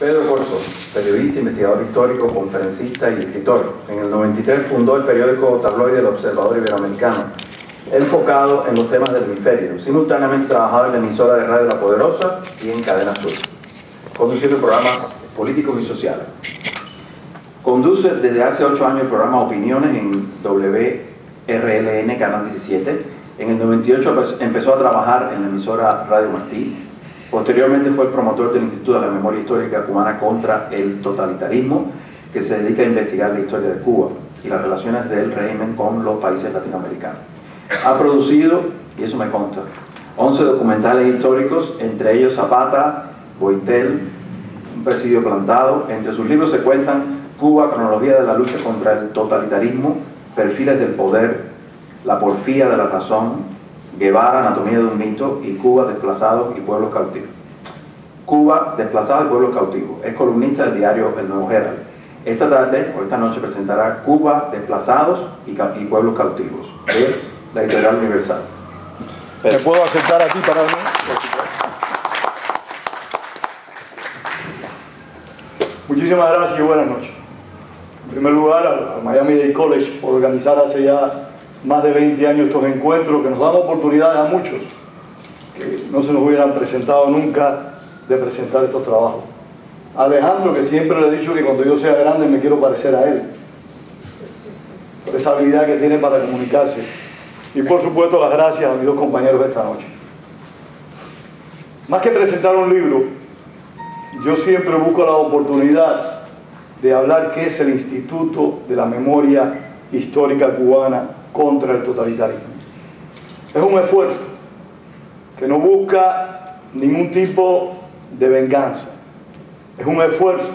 Pedro Corzo, periodista, investigador histórico, conferencista y escritor. En el 93 fundó el periódico Tabloide, El Observador Iberoamericano, enfocado en los temas del hemisferio. Simultáneamente trabajaba en la emisora de Radio La Poderosa y en Cadena Sur, conduciendo programas políticos y sociales. Conduce desde hace 8 años el programa Opiniones en WRLN, Canal 17. En el 98 empezó a trabajar en la emisora Radio Martí. Posteriormente fue el promotor del Instituto de la Memoria Histórica Cubana contra el Totalitarismo, que se dedica a investigar la historia de Cuba y las relaciones del régimen con los países latinoamericanos. Ha producido, y eso me consta, 11 documentales históricos, entre ellos Zapata, Goitel, Un presidio plantado. Entre sus libros se cuentan Cuba, cronología de la lucha contra el totalitarismo, perfiles del poder, la porfía de la razón, Guevara, anatomía de un mito, y Cuba, desplazados y pueblos cautivos. Cuba, desplazados y pueblos cautivos. Es columnista del diario El Nuevo Herald. Esta tarde, o esta noche, presentará Cuba, desplazados y pueblos cautivos, de la Editorial Universal. ¿Te puedo aceptar aquí para mí? Muchísimas gracias y buenas noches. En primer lugar, a Miami Dade College por organizar hace ya más de 20 años estos encuentros que nos dan oportunidades a muchos que no se nos hubieran presentado nunca de presentar estos trabajos. A Alejandro, que siempre le he dicho que cuando yo sea grande me quiero parecer a él, por esa habilidad que tiene para comunicarse. Y por supuesto las gracias a mis dos compañeros de esta noche. Más que presentar un libro, yo siempre busco la oportunidad de hablar qué es el Instituto de la Memoria Histórica Cubana contra el Totalitarismo. Es un esfuerzo que no busca ningún tipo de venganza. Es un esfuerzo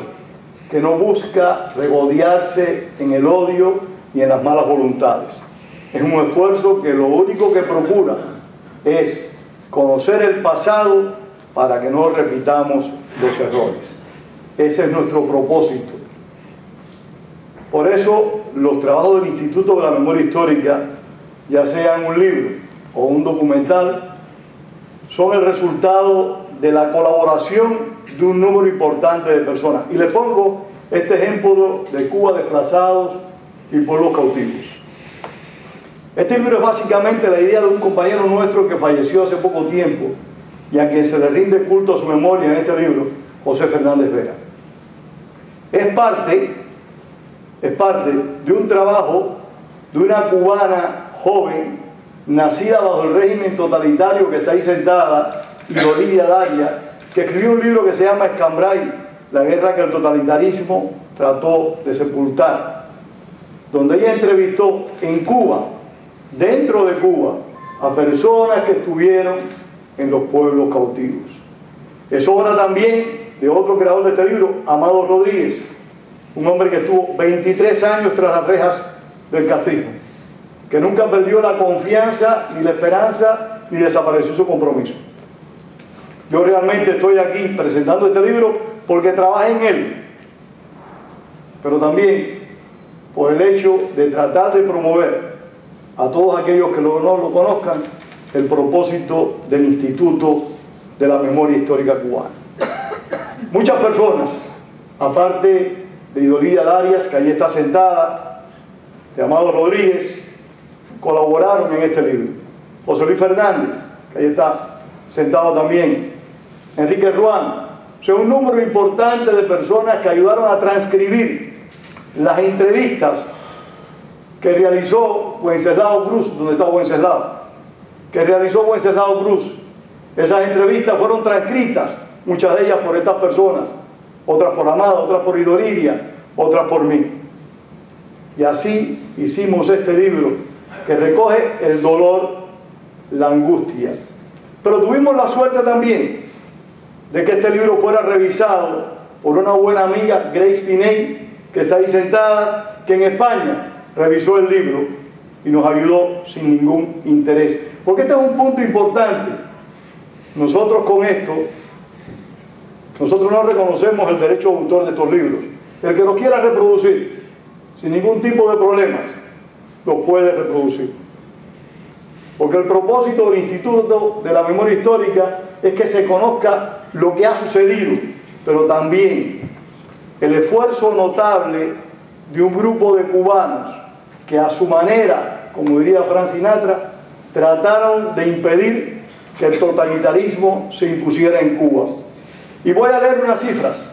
que no busca regodearse en el odio y en las malas voluntades. Es un esfuerzo que lo único que procura es conocer el pasado para que no repitamos los errores. Ese es nuestro propósito. Por eso, los trabajos del Instituto de la Memoria Histórica, ya sean un libro o un documental, son el resultado de la colaboración de un número importante de personas. Y les pongo este ejemplo de Cuba, desplazados y pueblos cautivos. Este libro es básicamente la idea de un compañero nuestro que falleció hace poco tiempo y a quien se le rinde culto a su memoria en este libro, José Fernández Vera. Es parte de un trabajo de una cubana joven nacida bajo el régimen totalitario que está ahí sentada, Idolidia Arias, que escribió un libro que se llama Escambray, la guerra que el totalitarismo trató de sepultar, donde ella entrevistó en Cuba, dentro de Cuba, a personas que estuvieron en los pueblos cautivos. Es obra también de otro creador de este libro, Amado Rodríguez, un hombre que estuvo 23 años tras las rejas del castillo, que nunca perdió la confianza, ni la esperanza, ni desapareció su compromiso. Yo realmente estoy aquí presentando este libro porque trabajé en él, pero también por el hecho de tratar de promover a todos aquellos que no lo conozcan, el propósito del Instituto de la Memoria Histórica Cubana. Muchas personas, aparte de Idolidia Arias, que ahí está sentada, de Amado Rodríguez, colaboraron en este libro. José Luis Fernández, que ahí está sentado también. Enrique Ruán. O sea, un número importante de personas que ayudaron a transcribir las entrevistas que realizó Wenceslao Cruz. ¿Dónde está Wenceslao? Que realizó Wenceslao Cruz. Esas entrevistas fueron transcritas, muchas de ellas por estas personas, otras por Amado, otras por Idolidia, otras por mí. Y así hicimos este libro que recoge el dolor, la angustia. Pero tuvimos la suerte también de que este libro fuera revisado por una buena amiga, Grace Pinney, que está ahí sentada, que en España revisó el libro y nos ayudó sin ningún interés. Porque este es un punto importante. Nosotros con esto, nosotros no reconocemos el derecho de autor de estos libros. El que los quiera reproducir sin ningún tipo de problemas, los puede reproducir. Porque el propósito del Instituto de la Memoria Histórica es que se conozca lo que ha sucedido pero también el esfuerzo notable de un grupo de cubanos que a su manera, como diría Frank Sinatra, trataron de impedir que el totalitarismo se impusiera en Cuba. Y voy a leer unas cifras.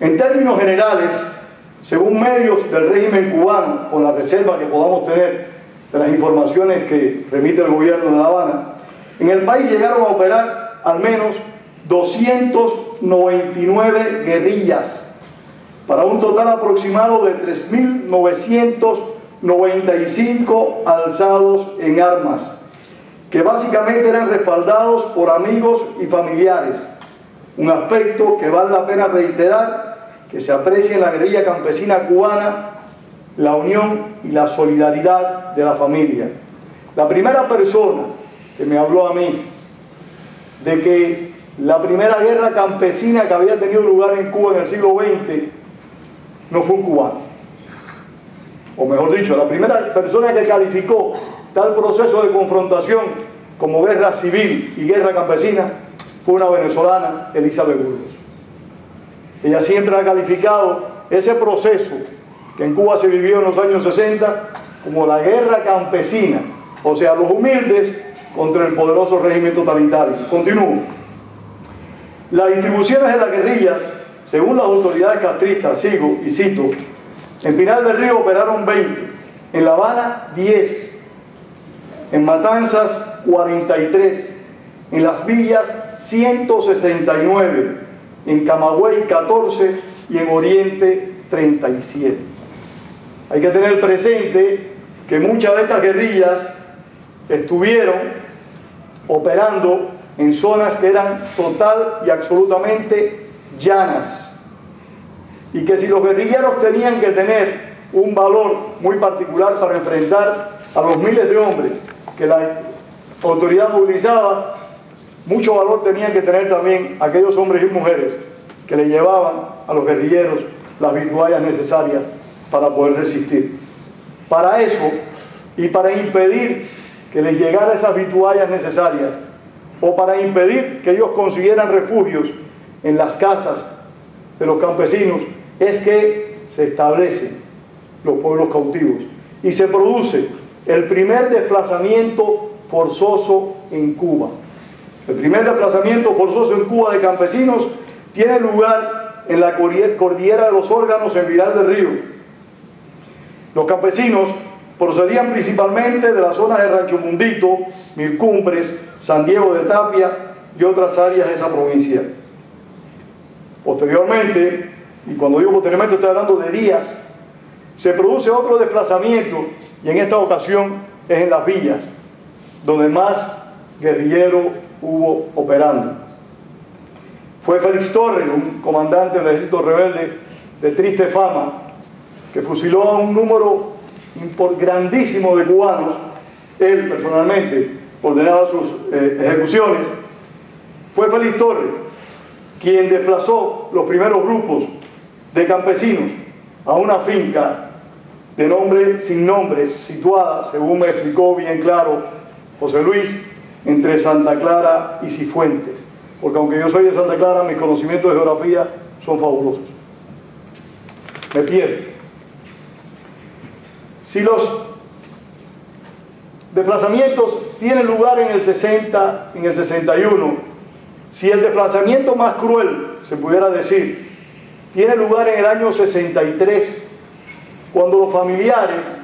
En términos generales, según medios del régimen cubano, con la reserva que podamos tener de las informaciones que remite el gobierno de La Habana, en el país llegaron a operar al menos 299 guerrillas, para un total aproximado de 3.995 alzados en armas, que básicamente eran respaldados por amigos y familiares, un aspecto que vale la pena reiterar, que se aprecia en la guerrilla campesina cubana, la unión y la solidaridad de la familia. La primera persona que me habló a mí de que la primera guerra campesina que había tenido lugar en Cuba en el siglo XX no fue un cubano, o mejor dicho, la primera persona que calificó tal proceso de confrontación como guerra civil y guerra campesina fue una venezolana, Elizabeth Burgos. Ella siempre ha calificado ese proceso que en Cuba se vivió en los años 60 como la guerra campesina, o sea, los humildes contra el poderoso régimen totalitario. Continúo. Las distribuciones de las guerrillas, según las autoridades castristas, sigo y cito, en Pinar del Río operaron 20, en La Habana 10, en Matanzas 43, en Las Villas 169, en Camagüey 14 y en Oriente 37. Hay que tener presente que muchas de estas guerrillas estuvieron operando en zonas que eran total y absolutamente llanas, y que si los guerrilleros tenían que tener un valor muy particular para enfrentar a los miles de hombres que la autoridad movilizaba, mucho valor tenían que tener también aquellos hombres y mujeres que le llevaban a los guerrilleros las vituallas necesarias para poder resistir. Para eso, y para impedir que les llegara esas vituallas necesarias, o para impedir que ellos consiguieran refugios en las casas de los campesinos, es que se establecen los pueblos cautivos y se produce el primer desplazamiento forzoso en Cuba. El primer desplazamiento forzoso en Cuba de campesinos tiene lugar en la cordillera de los órganos en Pinar del Río. Los campesinos procedían principalmente de las zonas de Rancho Mundito, Mil Cumbres, San Diego de Tapia y otras áreas de esa provincia. Posteriormente, y cuando digo posteriormente estoy hablando de días, se produce otro desplazamiento, y en esta ocasión es en Las Villas, donde más guerrillero hubo operando. Fue Félix Torres, un comandante del ejército rebelde de triste fama, que fusiló a un número grandísimo de cubanos. Él personalmente ordenaba sus ejecuciones. Fue Félix Torres quien desplazó los primeros grupos de campesinos a una finca de nombre Sin Nombre, situada, según me explicó bien claro José Luis, entre Santa Clara y Cifuentes, porque aunque yo soy de Santa Clara, mis conocimientos de geografía son fabulosos. Me pierdo. Si los desplazamientos tienen lugar en el 60, en el 61, si el desplazamiento más cruel, se pudiera decir, tiene lugar en el año 63, cuando los familiares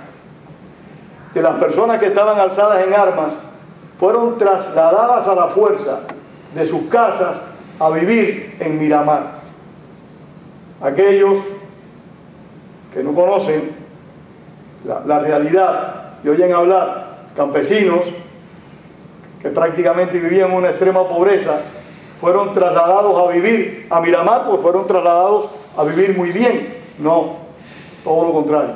de las personas que estaban alzadas en armas fueron trasladadas a la fuerza de sus casas a vivir en Miramar. Aquellos que no conocen la realidad y oyen hablar, campesinos que prácticamente vivían en una extrema pobreza, fueron trasladados a vivir a Miramar, pues fueron trasladados a vivir muy bien. No, todo lo contrario.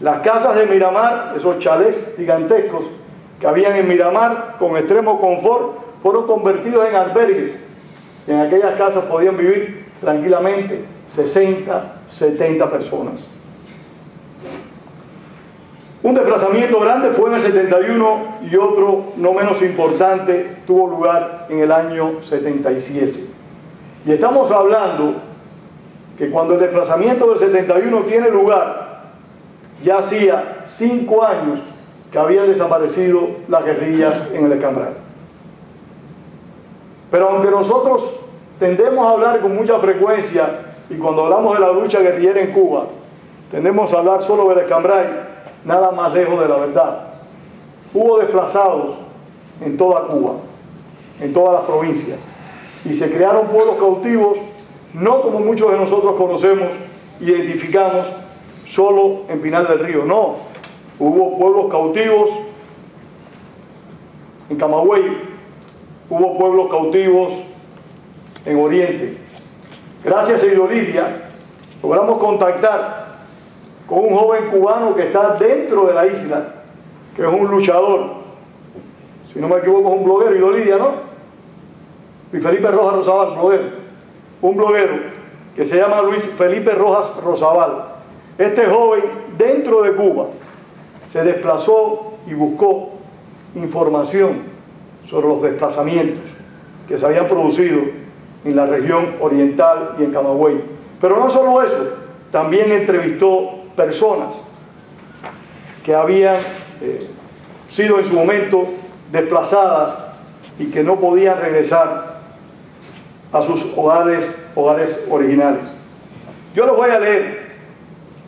Las casas de Miramar, esos chalés gigantescos que habían en Miramar, con extremo confort, fueron convertidos en albergues. En aquellas casas podían vivir tranquilamente 60, 70 personas. Un desplazamiento grande fue en el 71 y otro, no menos importante, tuvo lugar en el año 77. Y estamos hablando que cuando el desplazamiento del 71 tiene lugar, ya hacía 5 años que habían desaparecido las guerrillas en el Escambray. Pero aunque nosotros tendemos a hablar con mucha frecuencia, y cuando hablamos de la lucha guerrillera en Cuba, tendemos a hablar solo del Escambray, nada más lejos de la verdad. Hubo desplazados en toda Cuba, en todas las provincias, y se crearon pueblos cautivos, no como muchos de nosotros conocemos, identificamos solo en Pinar del Río, no. Hubo pueblos cautivos en Camagüey, hubo pueblos cautivos en Oriente. Gracias a Idolidia logramos contactar con un joven cubano que está dentro de la isla, que es un luchador, si no me equivoco es un bloguero, Idolidia, ¿no? Luis Felipe Rojas Rosabal, bloguero. Un bloguero que se llama Luis Felipe Rojas Rosabal. Este joven dentro de Cuba se desplazó y buscó información sobre los desplazamientos que se habían producido en la región oriental y en Camagüey. Pero no solo eso, también entrevistó personas que habían sido en su momento desplazadas y que no podían regresar a sus hogares originales. Yo les voy a leer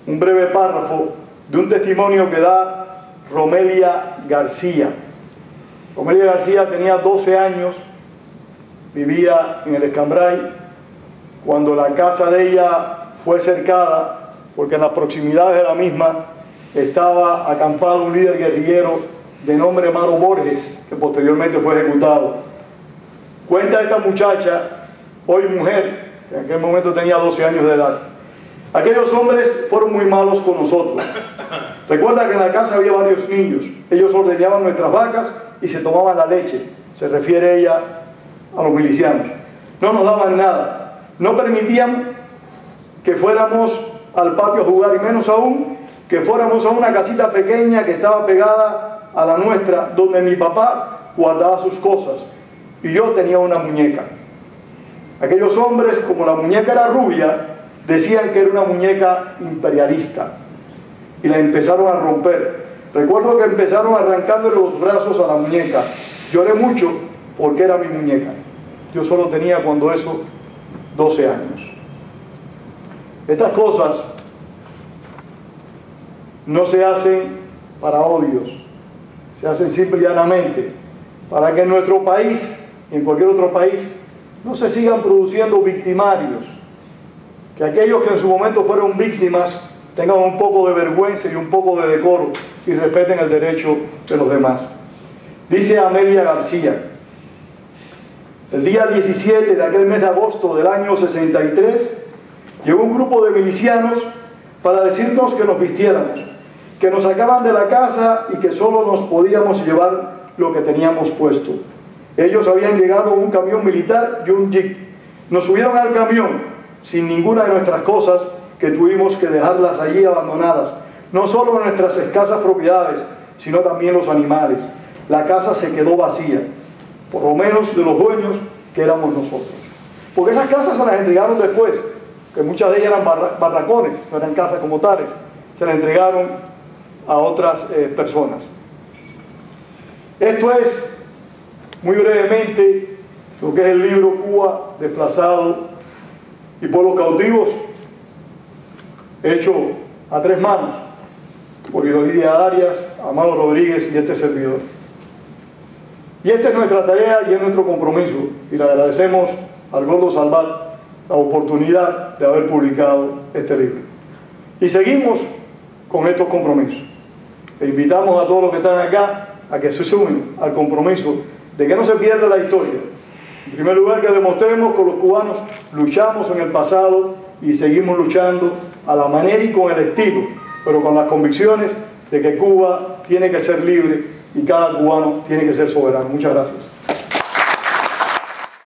un breve párrafo de un testimonio que da Romelia García. Romelia García tenía 12 años, vivía en el Escambray, cuando la casa de ella fue cercada, porque en las proximidades de la misma estaba acampado un líder guerrillero de nombre Maro Borges, que posteriormente fue ejecutado. Cuenta esta muchacha, hoy mujer, que en aquel momento tenía 12 años de edad: aquellos hombres fueron muy malos con nosotros. Recuerda que en la casa había varios niños, ellos ordeñaban nuestras vacas y se tomaban la leche, se refiere ella a los milicianos. No nos daban nada, no permitían que fuéramos al patio a jugar, y menos aún que fuéramos a una casita pequeña que estaba pegada a la nuestra, donde mi papá guardaba sus cosas y yo tenía una muñeca. Aquellos hombres, como la muñeca era rubia, decían que era una muñeca imperialista y la empezaron a romper. Recuerdo que empezaron arrancándole los brazos a la muñeca. Lloré mucho porque era mi muñeca. Yo solo tenía cuando eso 12 años. Estas cosas no se hacen para odios, se hacen simple y llanamente para que en nuestro país y en cualquier otro país no se sigan produciendo victimarios, que aquellos que en su momento fueron víctimas tengan un poco de vergüenza y un poco de decoro y respeten el derecho de los demás. Dice Amelia García: el día 17 de aquel mes de agosto del año 63 llegó un grupo de milicianos para decirnos que nos vistiéramos, que nos sacaban de la casa y que solo nos podíamos llevar lo que teníamos puesto. Ellos habían llegado en un camión militar y un jeep. Nos subieron al camión sin ninguna de nuestras cosas, que tuvimos que dejarlas allí abandonadas, no solo nuestras escasas propiedades, sino también los animales. La casa se quedó vacía, por lo menos de los dueños, que éramos nosotros. Porque esas casas se las entregaron después, que muchas de ellas eran barracones, no eran casas como tales, se las entregaron a otras personas. Esto es, muy brevemente, lo que es el libro Cuba, Desplazado y Pueblos Cautivos, hecho a 3 manos por Idolidia Arias, Amado Rodríguez y este servidor. Y esta es nuestra tarea y es nuestro compromiso, y le agradecemos al Gordo Salvat la oportunidad de haber publicado este libro. Y seguimos con estos compromisos. E invitamos a todos los que están acá a que se sumen al compromiso de que no se pierda la historia. En primer lugar, que demostremos que los cubanos luchamos en el pasado y seguimos luchando a la manera y con el estilo, pero con las convicciones de que Cuba tiene que ser libre y cada cubano tiene que ser soberano. Muchas gracias.